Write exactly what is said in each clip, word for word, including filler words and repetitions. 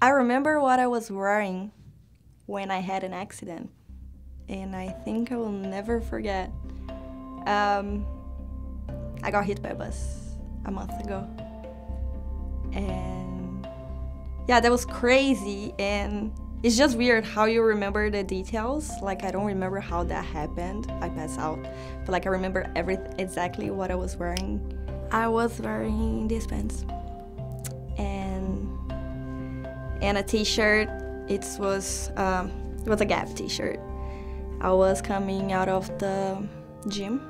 I remember what I was wearing when I had an accident, and I think I will never forget. Um, I got hit by a bus a month ago, and yeah, that was crazy, and it's just weird how you remember the details. Like, I don't remember how that happened, I pass out, but like I remember everything, exactly what I was wearing. I was wearing these pants and and a t-shirt. It was um, it was a Gap t-shirt. I was coming out of the gym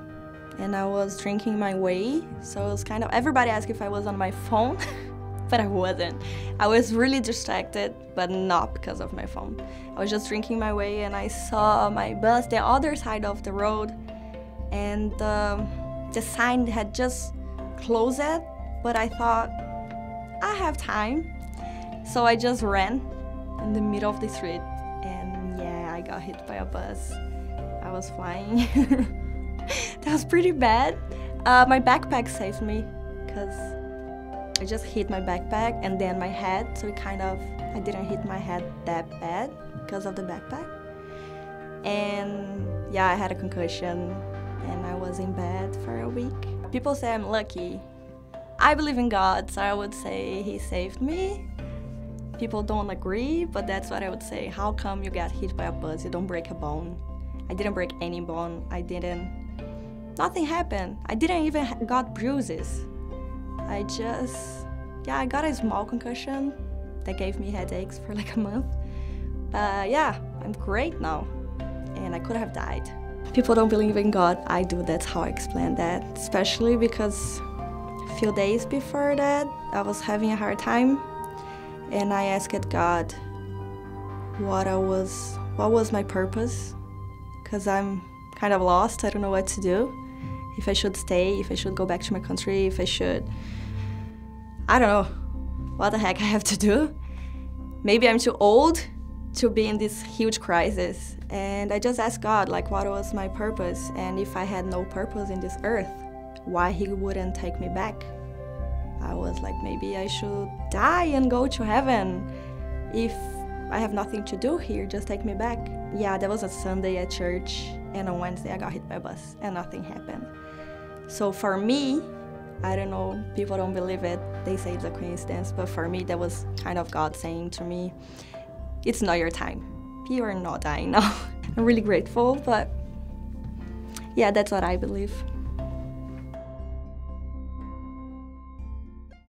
and I was drinking my whey, so it was kind of, everybody asked if I was on my phone, but I wasn't. I was really distracted, but not because of my phone. I was just drinking my whey and I saw my bus the other side of the road, and um, the sign had just closed it, but I thought, I have time. So I just ran in the middle of the street, and yeah, I got hit by a bus. I was flying. That was pretty bad. Uh, my backpack saved me, because I just hit my backpack and then my head, so it kind of, I didn't hit my head that bad because of the backpack. And yeah, I had a concussion and I was in bed for a week. People say I'm lucky. I believe in God, so I would say He saved me. People don't agree, but that's what I would say. How come you got hit by a bus? You don't break a bone. I didn't break any bone. I didn't, nothing happened. I didn't even got bruises. I just, yeah, I got a small concussion that gave me headaches for like a month. But yeah, I'm great now, and I could have died. People don't believe in God, I do, that's how I explain that. Especially because a few days before that, I was having a hard time, and I asked God what I was, what was my purpose, because I'm kind of lost, I don't know what to do. If I should stay, if I should go back to my country, if I should, I don't know what the heck I have to do. Maybe I'm too old to be in this huge crisis. And I just asked God, like, what was my purpose? And if I had no purpose in this earth, why He wouldn't take me back? I was like, maybe I should die and go to heaven. If I have nothing to do here, just take me back. Yeah, that was a Sunday at church, and on Wednesday I got hit by a bus, and nothing happened. So for me, I don't know, people don't believe it, they say it's a coincidence, but for me that was kind of God saying to me, it's not your time, you are not dying now. I'm really grateful, but yeah, that's what I believe.